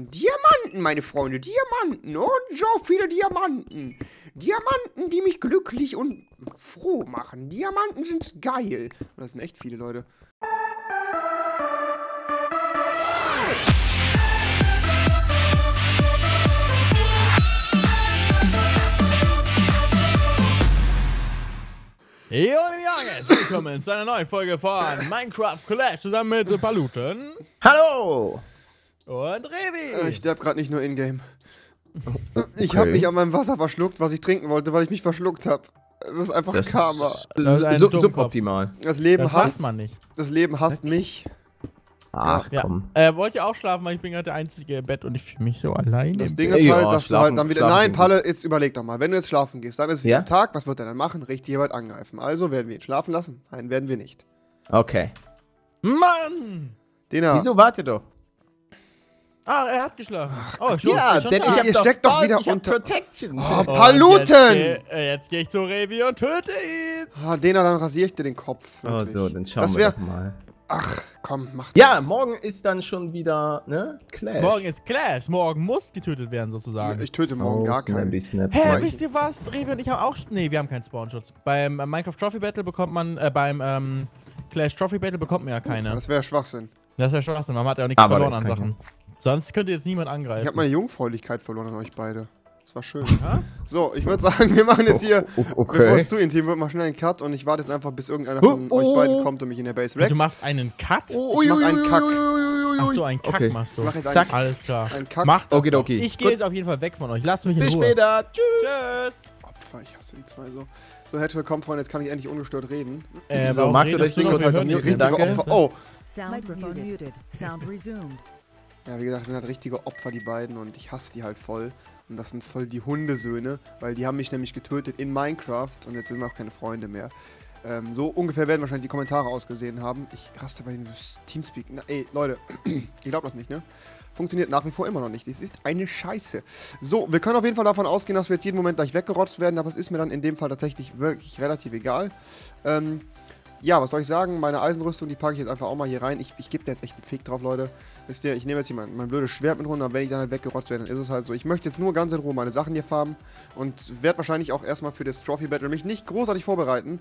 Diamanten, meine Freunde, Diamanten und so viele Diamanten. Diamanten, die mich glücklich und froh machen. Diamanten sind geil. Und das sind echt viele Leute. Hey und Jungs, willkommen zu einer neuen Folge von Minecraft Clash zusammen mit Paluten. Hallo! Und Rewi! Ich sterbe gerade nicht nur in-game. Ich habe mich an meinem Wasser verschluckt, was ich trinken wollte, weil ich mich verschluckt habe. Es ist einfach das Karma. Suboptimal. Das Leben hasst mich. Ach ja, komm. Wollt ihr auch schlafen, weil ich bin gerade der Einzige im Bett und ich fühle mich so allein. Das Ding ist halt, dass du halt dann wieder... Nein, Palle, jetzt überleg doch mal. Wenn du jetzt schlafen gehst, dann ist es der Tag. Was wird er dann machen? Richtig jemand angreifen. Also werden wir ihn schlafen lassen? Nein, werden wir nicht. Okay. Mann! Dena. Wieso wartet doch? Ah, er hat geschlafen. Ach, oh, ich ihr steckt doch wieder unter... Protection. Oh, Paluten! Jetzt gehe ich zu Rewi und töte ihn. Ah, Dena, dann rasiere ich dir den Kopf. Wirklich. Oh so, dann schauen wir doch mal. Ach, komm, mach das. Ja, morgen ist dann schon wieder, ne, Clash. Morgen ist Clash. Morgen muss getötet werden, sozusagen. Ja, ich töte morgen gar keinen. Hä, wisst ihr was? Rewi und ich haben auch... Ne, wir haben keinen Spawnschutz. Beim Minecraft Trophy Battle bekommt man... beim Clash Trophy Battle bekommt man ja keine. Das wäre Schwachsinn. Das wäre Schwachsinn. Man hat ja auch nichts verloren an Sachen. Sonst könnte jetzt niemand angreifen. Ich habe meine Jungfräulichkeit verloren an euch beide. Das war schön. Ja? So, ich würde sagen, wir machen jetzt hier, bevor es zu intim wird, mal schnell einen Cut und ich warte jetzt einfach, bis irgendeiner von euch beiden kommt und mich in der Base wreckt. Du machst einen Cut? Ich mach einen Kack. Ach so, einen Kack machst du. Ich mach jetzt einen Kack. Alles klar. Einen Kack. Mach das. Okay. Ich gehe jetzt auf jeden Fall weg von euch. Lasst mich in Ruhe. Bis später. Tschüss. Opfer, ich hasse die zwei so. So, herzlich willkommen, Freunde. Jetzt kann ich endlich ungestört reden. Magst du das Ding kurz hören? Oh. Sound muted. Sound resumed. Ja, wie gesagt, das sind halt richtige Opfer, die beiden, und ich hasse die halt voll. Und das sind voll die Hundesöhne, weil die haben mich nämlich getötet in Minecraft und jetzt sind wir auch keine Freunde mehr. So ungefähr werden wahrscheinlich die Kommentare ausgesehen haben. Ich raste bei den Teamspeak. Na, ey, Leute, ich glaube das nicht, ne? Funktioniert nach wie vor immer noch nicht. Das ist eine Scheiße. So, wir können auf jeden Fall davon ausgehen, dass wir jetzt jeden Moment gleich weggerotzt werden, aber es ist mir dann in dem Fall tatsächlich wirklich relativ egal. Ja, was soll ich sagen? Meine Eisenrüstung, die packe ich jetzt einfach auch mal hier rein. Ich gebe da jetzt echt einen Fick drauf, Leute. Wisst ihr, ich nehme jetzt hier mein blödes Schwert mit runter, und wenn ich dann halt weggerotzt werde, dann ist es halt so. Ich möchte jetzt nur ganz in Ruhe meine Sachen hier farmen und werde wahrscheinlich auch erstmal für das Trophy Battle mich nicht großartig vorbereiten.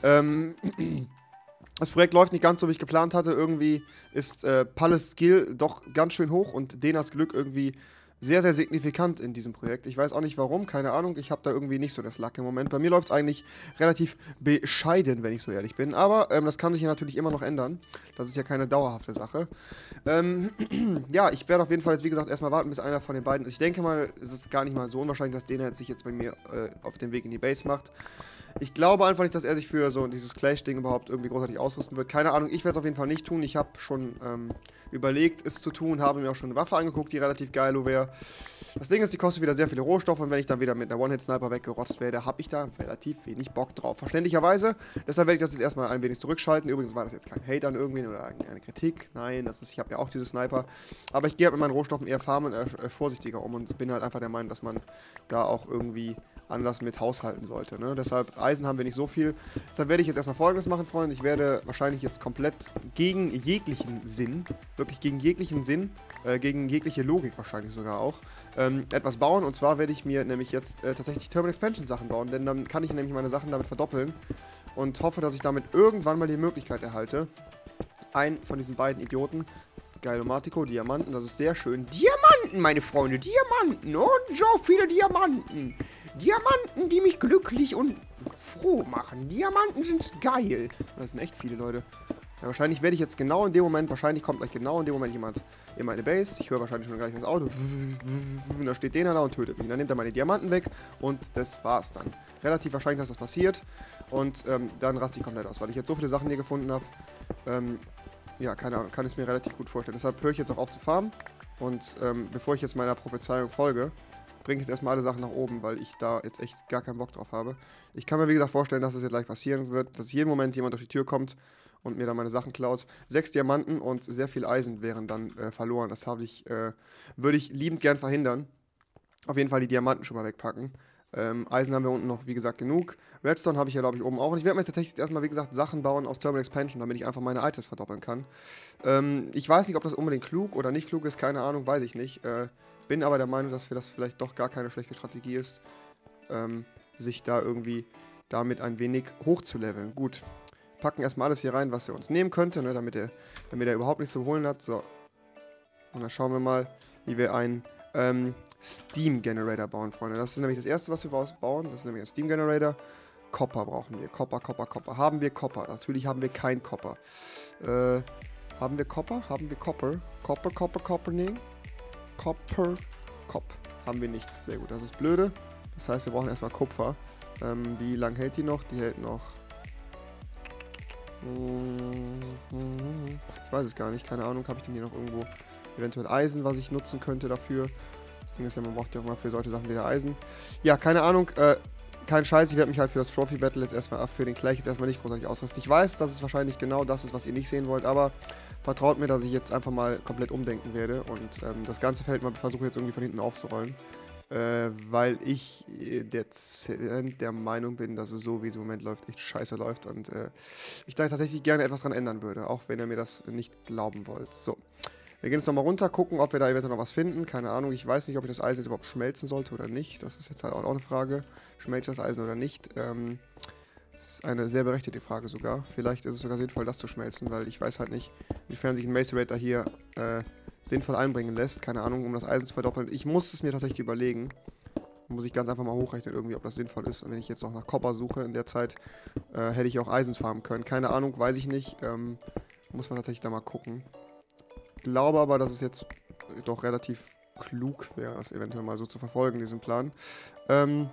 Das Projekt läuft nicht ganz so, wie ich geplant hatte. Irgendwie ist Palles Skill doch ganz schön hoch und Denas Glück irgendwie sehr, sehr signifikant in diesem Projekt. Ich weiß auch nicht warum, keine Ahnung. Ich habe da irgendwie nicht so das Lack im Moment. Bei mir läuft es eigentlich relativ bescheiden, wenn ich so ehrlich bin. Aber das kann sich ja natürlich immer noch ändern. Das ist ja keine dauerhafte Sache. Ja, ich werde auf jeden Fall jetzt, wie gesagt, erstmal warten, bis einer von den beiden ist. Ich denke mal, es ist gar nicht mal so unwahrscheinlich, dass Dena sich jetzt bei mir auf den Weg in die Base macht. Ich glaube einfach nicht, dass er sich für so dieses Clash-Ding überhaupt irgendwie großartig ausrüsten wird. Keine Ahnung, ich werde es auf jeden Fall nicht tun. Ich habe schon überlegt, es zu tun, habe mir auch schon eine Waffe angeguckt, die relativ geil wäre. Das Ding ist, die kostet wieder sehr viele Rohstoffe und wenn ich dann wieder mit einer One-Hit-Sniper weggerotzt werde, habe ich da relativ wenig Bock drauf. Verständlicherweise. Deshalb werde ich das jetzt erstmal ein wenig zurückschalten. Übrigens war das jetzt kein Hate an irgendwen oder eine Kritik. Nein, das ist, ich habe ja auch diese Sniper. Aber ich gehe halt mit meinen Rohstoffen eher farmen vorsichtiger um und bin halt einfach der Meinung, dass man da auch irgendwie anders mit haushalten sollte, ne? Deshalb, Eisen haben wir nicht so viel. Deshalb werde ich jetzt erstmal Folgendes machen, Freunde. Ich werde wahrscheinlich jetzt komplett gegen jeglichen Sinn, wirklich gegen jeglichen Sinn, gegen jegliche Logik wahrscheinlich sogar auch, etwas bauen. Und zwar werde ich mir nämlich jetzt tatsächlich Thermal Expansion Sachen bauen, denn dann kann ich nämlich meine Sachen damit verdoppeln und hoffe, dass ich damit irgendwann mal die Möglichkeit erhalte, einen von diesen beiden Idioten, Geilomatico, Diamanten, das ist sehr schön. Diamanten, meine Freunde, Diamanten und so viele Diamanten. Diamanten, die mich glücklich und froh machen. Diamanten sind geil. Das sind echt viele Leute. Ja, wahrscheinlich werde ich jetzt genau in dem Moment, wahrscheinlich kommt gleich genau in dem Moment jemand in meine Base. Ich höre wahrscheinlich schon gleich das Auto. Und da steht Dena da und tötet mich. Dann nimmt er meine Diamanten weg und das war's dann. Relativ wahrscheinlich, dass das passiert. Und dann raste ich komplett aus, weil ich jetzt so viele Sachen hier gefunden habe. Ja, keine Ahnung, kann ich es mir relativ gut vorstellen. Deshalb höre ich jetzt auch auf zu farmen. Und bevor ich jetzt meiner Prophezeiung folge, bringe ich jetzt erstmal alle Sachen nach oben, weil ich da jetzt echt gar keinen Bock drauf habe. Ich kann mir, wie gesagt, vorstellen, dass das jetzt gleich passieren wird, dass jeden Moment jemand durch die Tür kommt und mir dann meine Sachen klaut. 6 Diamanten und sehr viel Eisen wären dann verloren. Das würde ich liebend gern verhindern. Auf jeden Fall die Diamanten schon mal wegpacken. Eisen haben wir unten noch, wie gesagt, genug. Redstone habe ich ja, glaube ich, oben auch. Und ich werde mir jetzt tatsächlich erstmal, wie gesagt, Sachen bauen aus Thermal Expansion, damit ich einfach meine Items verdoppeln kann. Ich weiß nicht, ob das unbedingt klug oder nicht klug ist, keine Ahnung, weiß ich nicht. Bin aber der Meinung, dass das vielleicht doch gar keine schlechte Strategie ist, sich da irgendwie damit ein wenig hochzuleveln. Gut, packen erstmal alles hier rein, was er uns nehmen könnte, ne, damit er überhaupt nichts zu holen hat. So, und dann schauen wir mal, wie wir einen Steam Generator bauen, Freunde. Das ist nämlich das Erste, was wir bauen. Das ist nämlich ein Steam Generator. Copper brauchen wir. Copper. Haben wir Copper? Natürlich haben wir kein Copper. Haben wir Copper? Haben wir Copper? Copper, nee. Copper. Haben wir nichts. Sehr gut, das ist blöde. Das heißt, wir brauchen erstmal Kupfer. Wie lang hält die noch? Die hält noch... Ich weiß es gar nicht, keine Ahnung. Habe ich denn hier noch irgendwo eventuell Eisen, was ich nutzen könnte dafür? Das Ding ist ja, man braucht ja auch mal für solche Sachen wieder Eisen. Ja, keine Ahnung. Kein Scheiß, ich werde mich halt für das Trophy Battle jetzt erstmal, für den Clash jetzt erstmal nicht großartig ausrüsten. Ich weiß, dass es wahrscheinlich genau das ist, was ihr nicht sehen wollt, aber vertraut mir, dass ich jetzt einfach mal komplett umdenken werde und das ganze Feld mal versuche jetzt irgendwie von hinten aufzurollen, weil ich der Meinung bin, dass es so, wie es im Moment läuft, echt scheiße läuft und ich da tatsächlich gerne etwas dran ändern würde, auch wenn ihr mir das nicht glauben wollt. So, wir gehen jetzt nochmal runter, gucken, ob wir da eventuell noch was finden. Keine Ahnung, ich weiß nicht, ob ich das Eisen jetzt überhaupt schmelzen sollte oder nicht. Das ist jetzt halt auch eine Frage. Schmelze ich das Eisen oder nicht? Das ist eine sehr berechtigte Frage sogar. Vielleicht ist es sogar sinnvoll, das zu schmelzen, weil ich weiß halt nicht, inwiefern sich ein Macerator hier sinnvoll einbringen lässt. Keine Ahnung, um das Eisen zu verdoppeln. Ich muss es mir tatsächlich überlegen. Muss ich ganz einfach mal hochrechnen irgendwie, ob das sinnvoll ist. Und wenn ich jetzt noch nach Copper suche in der Zeit, hätte ich auch Eisen farmen können. Keine Ahnung, weiß ich nicht. Muss man tatsächlich da mal gucken. Ich glaube aber, dass es jetzt doch relativ klug wäre, das eventuell mal so zu verfolgen, diesen Plan. Dann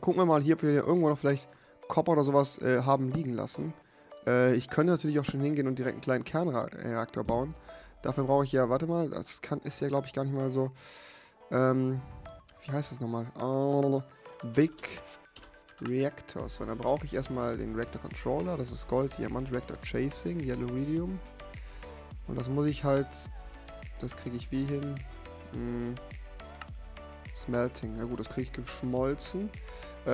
gucken wir mal hier, ob wir hier irgendwo noch vielleicht Copper oder sowas haben liegen lassen. Ich könnte natürlich auch schon hingehen und direkt einen kleinen Kernreaktor bauen. Dafür brauche ich ja, warte mal, das ist ja, glaube ich, gar nicht mal so... wie heißt das nochmal? Big Reactors. Und dann brauche ich erstmal den Reactor Controller. Das ist Gold, Diamant, Reactor Chasing, Yellow Iridium. Und das muss ich halt, das kriege ich wie hin, Smelting, na gut, das kriege ich geschmolzen.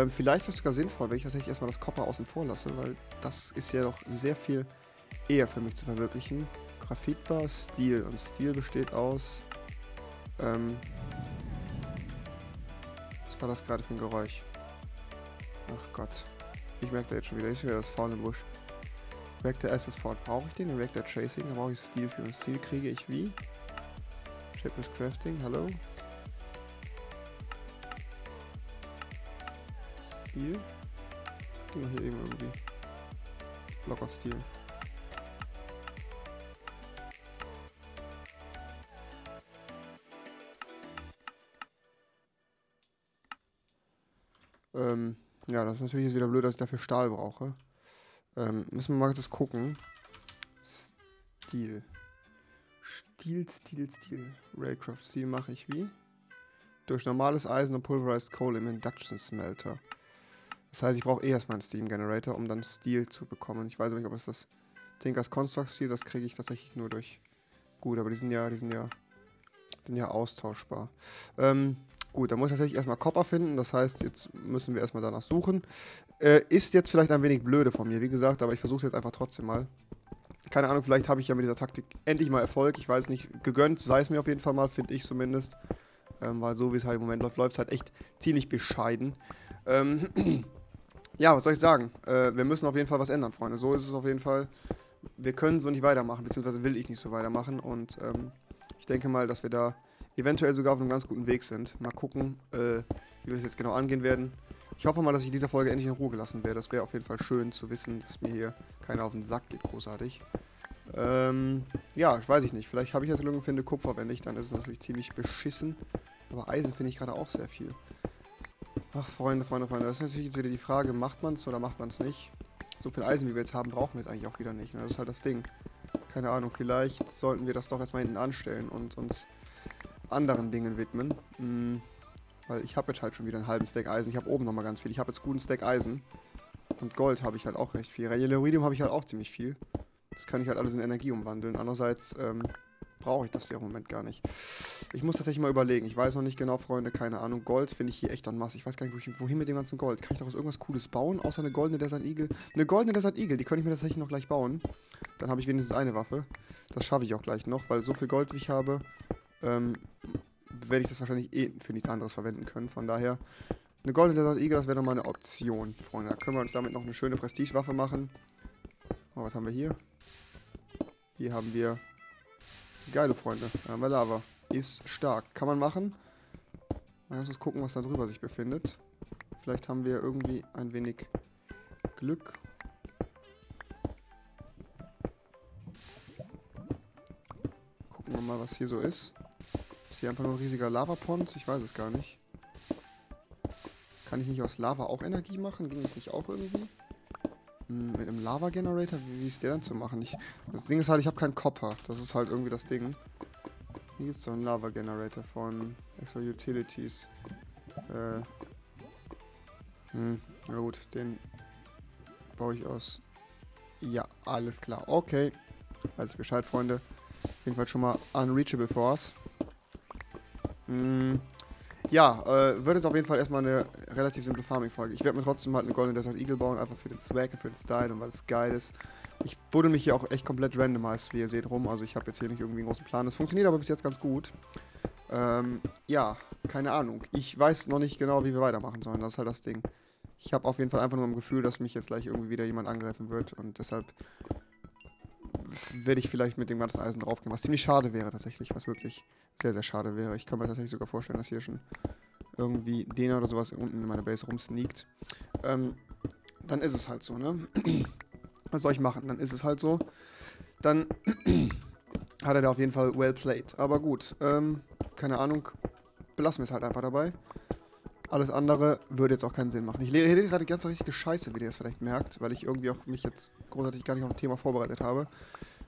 Vielleicht wäre es sogar sinnvoll, wenn ich tatsächlich erstmal das Copper außen vor lasse, weil das ist ja doch sehr viel eher für mich zu verwirklichen. Graphitbar, Steel, und Steel besteht aus, was war das gerade für ein Geräusch? Ach Gott, ich merke da jetzt schon wieder, ist wieder das faule im Busch. Reactor Access Port brauche ich den, Reactor Chasing, da brauche ich Steel für und Steel kriege ich wie? Shapeless Crafting, hallo? Steel? Ich gehe mal hier eben irgendwie. Block of Steel. Ja, das ist natürlich jetzt wieder blöd, dass ich dafür Stahl brauche. Müssen wir mal kurz gucken. Steel. Railcraft Steel mache ich wie? Durch normales Eisen und Pulverized Coal im Induction Smelter. Das heißt, ich brauche erstmal einen Steam Generator, um dann Steel zu bekommen. Ich weiß nicht, ob es das Tinkers Construct Steel, das kriege ich tatsächlich nur durch. Gut, aber die sind ja austauschbar. Gut, da muss ich tatsächlich erstmal Copper finden, das heißt, jetzt müssen wir erstmal danach suchen. Ist jetzt vielleicht ein wenig blöde von mir, wie gesagt, aber ich versuche es jetzt einfach trotzdem mal. Keine Ahnung, vielleicht habe ich ja mit dieser Taktik endlich mal Erfolg, ich weiß nicht, gegönnt, sei es mir auf jeden Fall mal, finde ich zumindest. Weil so wie es halt im Moment läuft, läuft es halt echt ziemlich bescheiden. Ja, was soll ich sagen? Wir müssen auf jeden Fall was ändern, Freunde, so ist es auf jeden Fall. Wir können so nicht weitermachen, beziehungsweise will ich nicht so weitermachen und ich denke mal, dass wir da... eventuell sogar auf einem ganz guten Weg sind. Mal gucken, wie wir das jetzt genau angehen werden. Ich hoffe mal, dass ich in dieser Folge endlich in Ruhe gelassen werde. Das wäre auf jeden Fall schön zu wissen, dass mir hier keiner auf den Sack geht, großartig. Ja, ich weiß nicht. Vielleicht habe ich jetzt Lungen, finde Kupfer, wenn nicht, dann ist es natürlich ziemlich beschissen. Aber Eisen finde ich gerade auch sehr viel. Ach, Freunde. Das ist natürlich jetzt wieder die Frage, macht man es oder macht man es nicht? So viel Eisen, wie wir jetzt haben, brauchen wir jetzt eigentlich auch wieder nicht. Ne? Das ist halt das Ding. Keine Ahnung, vielleicht sollten wir das doch erstmal hinten anstellen und uns... anderen Dingen widmen, weil ich habe jetzt halt schon wieder einen halben Stack Eisen, ich habe oben nochmal ganz viel, ich habe jetzt guten Stack Eisen und Gold habe ich halt auch recht viel, Yellow Iridium habe ich halt auch ziemlich viel, das kann ich halt alles in Energie umwandeln, andererseits brauche ich das hier im Moment gar nicht. Ich muss tatsächlich mal überlegen. Ich weiß noch nicht genau, Freunde, keine Ahnung. Gold finde ich hier echt an Masse. Ich weiß gar nicht, wohin mit dem ganzen Gold. Kann ich daraus irgendwas Cooles bauen, außer eine goldene Desert Eagle? Eine goldene Desert Eagle, die könnte ich mir tatsächlich noch gleich bauen. Dann habe ich wenigstens eine Waffe. Das schaffe ich auch gleich noch, weil so viel Gold, wie ich habe, werde ich das wahrscheinlich eh für nichts anderes verwenden können. Von daher, eine goldene Desert Eagle, das wäre nochmal eine Option, Freunde. Da können wir uns damit noch eine schöne Prestigewaffe machen. Oh, was haben wir hier? Hier haben wir... Geile, Freunde. Da haben wir Lava. Ist stark. Kann man machen. Lass uns gucken, was da drüber sich befindet. Vielleicht haben wir irgendwie ein wenig Glück. Gucken wir mal, was hier so ist. Ist hier einfach nur ein riesiger Lavapond? Ich weiß es gar nicht. Kann ich nicht aus Lava auch Energie machen? Ging das nicht auch irgendwie? Mit einem Lava-Generator? Wie ist der dann zu machen? Das Ding ist halt, ich habe keinen Copper. Das ist halt irgendwie das Ding. Hier gibt es doch einen Lava-Generator von Extra-Utilities. Na gut, den baue ich aus. Ja, alles klar. Okay. Alles Bescheid, Freunde. Auf jeden Fall schon mal unreachable for us. Ja, wird jetzt auf jeden Fall erstmal eine relativ simple Farming-Folge. Ich werde mir trotzdem halt eine goldene Desert Eagle bauen, einfach für den Swag und für den Style und weil es geil ist. Ich buddel mich hier auch echt komplett randomized, wie ihr seht, rum. Also ich habe jetzt hier nicht irgendwie einen großen Plan. Das funktioniert aber bis jetzt ganz gut. Ja, keine Ahnung. Ich weiß noch nicht genau, wie wir weitermachen sollen. Das ist halt das Ding. Ich habe auf jeden Fall einfach nur ein Gefühl, dass mich jetzt gleich irgendwie wieder jemand angreifen wird. Und deshalb werde ich vielleicht mit dem ganzen Eisen draufgehen. Was ziemlich schade wäre tatsächlich, was wirklich... sehr, sehr schade wäre. Ich kann mir tatsächlich sogar vorstellen, dass hier schon irgendwie dner oder sowas unten in meiner Base rumsneakt. Dann ist es halt so, ne? Was soll ich machen? Dann ist es halt so. Dann hat er da auf jeden Fall well played. Aber gut, keine Ahnung. Belassen wir es halt einfach dabei. Alles andere würde jetzt auch keinen Sinn machen. Ich rede gerade ganz richtig Scheiße, wie ihr das vielleicht merkt, weil ich irgendwie auch mich jetzt großartig gar nicht auf ein Thema vorbereitet habe.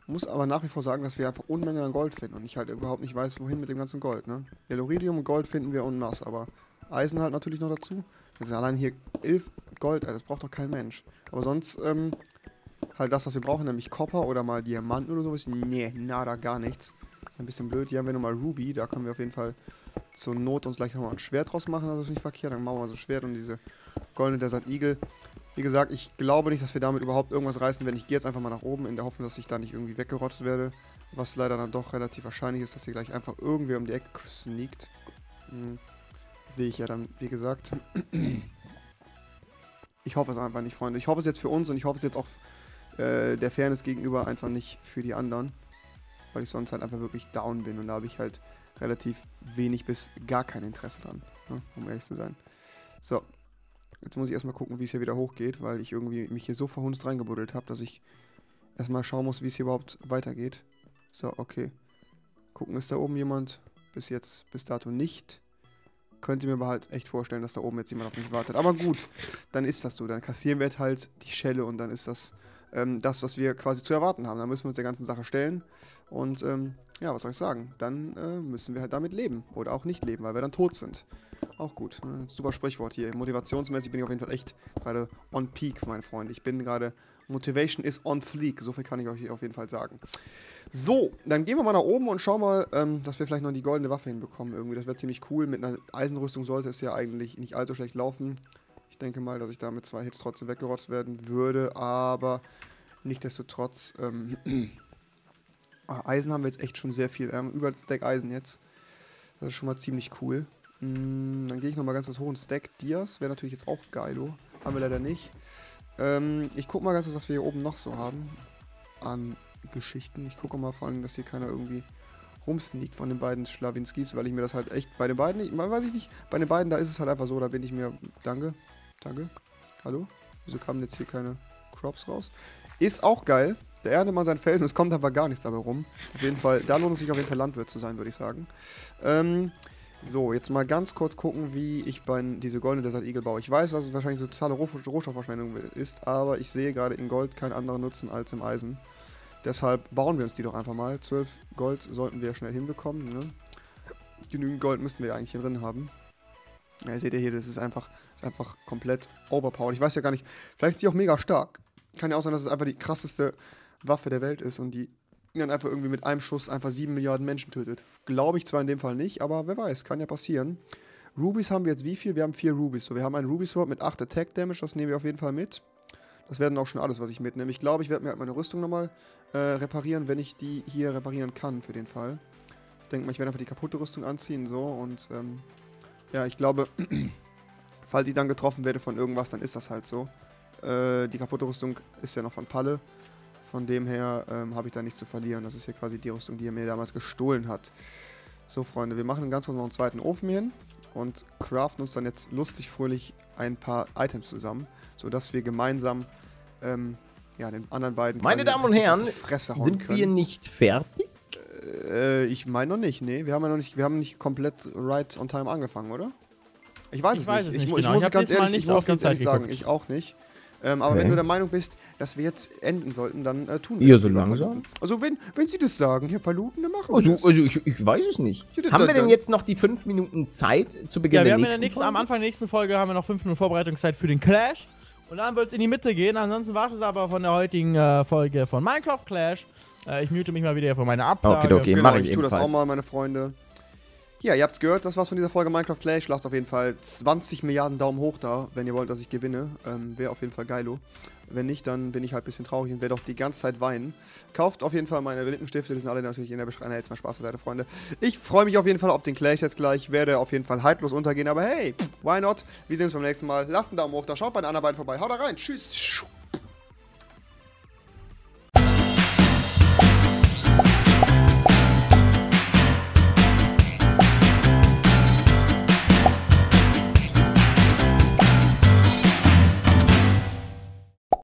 Muss aber nach wie vor sagen, dass wir einfach Unmengen an Gold finden und ich halt überhaupt nicht weiß, wohin mit dem ganzen Gold, ne? Iridium und Gold finden wir en masse, aber Eisen halt natürlich noch dazu. Wir sind allein hier 11 Gold, das braucht doch kein Mensch. Aber sonst, halt das, was wir brauchen, nämlich Copper oder mal Diamanten oder sowas, nee, nada, gar nichts. Ist ein bisschen blöd, hier haben wir nochmal Ruby, da können wir auf jeden Fall zur Not uns gleich nochmal ein Schwert draus machen, also ist nicht verkehrt, dann machen wir so ein Schwert und diese goldene Desert Eagle. Wie gesagt, ich glaube nicht, dass wir damit überhaupt irgendwas reißen werden. Ich gehe jetzt einfach mal nach oben, in der Hoffnung, dass ich da nicht irgendwie weggerottet werde. Was leider dann doch relativ wahrscheinlich ist, dass hier gleich einfach irgendwer um die Ecke sneakt. Sehe ich ja dann, wie gesagt. Ich hoffe es einfach nicht, Freunde. Ich hoffe es jetzt für uns und ich hoffe es jetzt auch der Fairness gegenüber einfach nicht für die anderen. Weil ich sonst halt einfach wirklich down bin und da habe ich halt relativ wenig bis gar kein Interesse dran, ne? Um ehrlich zu sein. So. Jetzt muss ich erstmal gucken, wie es hier wieder hochgeht, weil ich irgendwie mich hier so verhunzt reingebuddelt habe, dass ich erstmal schauen muss, wie es hier überhaupt weitergeht. So, okay. Gucken, ist da oben jemand? Bis jetzt, bis dato nicht. Könnt ihr mir aber halt echt vorstellen, dass da oben jetzt jemand auf mich wartet. Aber gut, dann ist das so. Dann kassieren wir halt die Schelle und dann ist das das, was wir quasi zu erwarten haben. Dann müssen wir uns der ganzen Sache stellen. Und ja, was soll ich sagen? Dann müssen wir halt damit leben. Oder auch nicht leben, weil wir dann tot sind. Auch gut, ne? Super Sprichwort hier. Motivationsmäßig bin ich auf jeden Fall echt gerade on peak, mein Freund. Ich bin gerade, Motivation is on fleek, so viel kann ich euch hier auf jeden Fall sagen. So, dann gehen wir mal nach oben und schauen mal, dass wir vielleicht noch die goldene Waffe hinbekommen irgendwie. Das wäre ziemlich cool, mit einer Eisenrüstung sollte es ja eigentlich nicht allzu schlecht laufen. Ich denke mal, dass ich da mit 2 Hits trotzdem weggerotzt werden würde, aber nichtsdestotrotz, Eisen haben wir jetzt echt schon sehr viel, über das Stack Eisen jetzt. Das ist schon mal ziemlich cool. Dann gehe ich nochmal ganz hoch und Stack Dias. Wäre natürlich jetzt auch geilo. Haben wir leider nicht. Ich gucke mal ganz kurz, was wir hier oben noch so haben. An Geschichten. Ich gucke mal vor allem, dass hier keiner irgendwie rumsneakt von den beiden Schlawinskis, weil ich mir das halt echt bei den beiden nicht, weiß ich nicht, bei den beiden da ist es halt einfach so, da bin ich mir, danke, danke, hallo, wieso kamen jetzt hier keine Crops raus? Ist auch geil. Da erntet man sein Feld und es kommt aber gar nichts dabei rum. Auf jeden Fall, da lohnt es sich auf jeden Fall Landwirt zu sein, würde ich sagen. So, jetzt mal ganz kurz gucken, wie ich diese goldene Desert Eagle baue. Ich weiß, dass es wahrscheinlich eine totale Rohstoffverschwendung ist, aber ich sehe gerade in Gold keinen anderen Nutzen als im Eisen. Deshalb bauen wir uns die doch einfach mal. 12 Gold sollten wir schnell hinbekommen, ne? Genügend Gold müssten wir ja eigentlich hier drin haben. Ja, seht ihr hier, das ist einfach komplett overpowered. Ich weiß ja gar nicht, vielleicht ist die auch mega stark. Kann ja auch sein, dass es einfach die krasseste Waffe der Welt ist und die dann einfach irgendwie mit einem Schuss einfach 7 Milliarden Menschen tötet. Glaube ich zwar in dem Fall nicht, aber wer weiß, kann ja passieren. Rubies haben wir jetzt wie viel? Wir haben 4 Rubies. So, wir haben einen Ruby Sword mit 8 Attack Damage, das nehmen wir auf jeden Fall mit. Das wäre dann auch schon alles, was ich mitnehme. Ich glaube, ich werde mir halt meine Rüstung nochmal reparieren, wenn ich die hier reparieren kann für den Fall. Ich denke mal, ich werde einfach die kaputte Rüstung anziehen, so, und ja, ich glaube, falls ich dann getroffen werde von irgendwas, dann ist das halt so. Die kaputte Rüstung ist ja noch von Palle. Von dem her habe ich da nichts zu verlieren. Das ist hier quasi die Rüstung, die er mir damals gestohlen hat. So, Freunde, wir machen ganz kurz noch einen zweiten Ofen hier hin und craften uns dann jetzt lustig fröhlich ein paar Items zusammen, sodass wir gemeinsam ja, den anderen beiden... Meine Damen und Herren, sind wir nicht fertig? Ich meine noch nicht, nee. Wir haben ja noch nicht, wir haben nicht komplett right on time angefangen, oder? Ich weiß es nicht. Ich muss ganz ehrlich sagen, ich auch nicht. Aber wenn du der Meinung bist, dass wir jetzt enden sollten, dann tun wir das. Ja, so langsam. Also wenn sie das sagen, Herr Paluten, dann machen wir das. Also ich weiß es nicht. Haben wir denn jetzt noch die 5 Minuten Zeit zu Beginn der nächsten Folge? Am Anfang der nächsten Folge haben wir noch 5 Minuten Vorbereitungszeit für den Clash. Und dann wird es in die Mitte gehen. Ansonsten war es aber von der heutigen Folge von Minecraft Clash. Ich mute mich mal wieder von meiner Absage. Okay, mach ich tue das auch mal, meine Freunde. Ja, ihr habt's gehört, das war's von dieser Folge Minecraft Clash. Lasst auf jeden Fall 20 Milliarden Daumen hoch da, wenn ihr wollt, dass ich gewinne. Wäre auf jeden Fall geilo. Wenn nicht, dann bin ich halt ein bisschen traurig und werde auch die ganze Zeit weinen. Kauft auf jeden Fall meine Lippenstifte, die sind alle natürlich in der Beschreibung. Jetzt mal Spaß beiseite, Freunde. Ich freue mich auf jeden Fall auf den Clash jetzt gleich. Werde auf jeden Fall haltlos untergehen, aber hey, why not? Wir sehen uns beim nächsten Mal. Lasst einen Daumen hoch da, schaut bei den anderen beiden vorbei. Haut da rein, tschüss.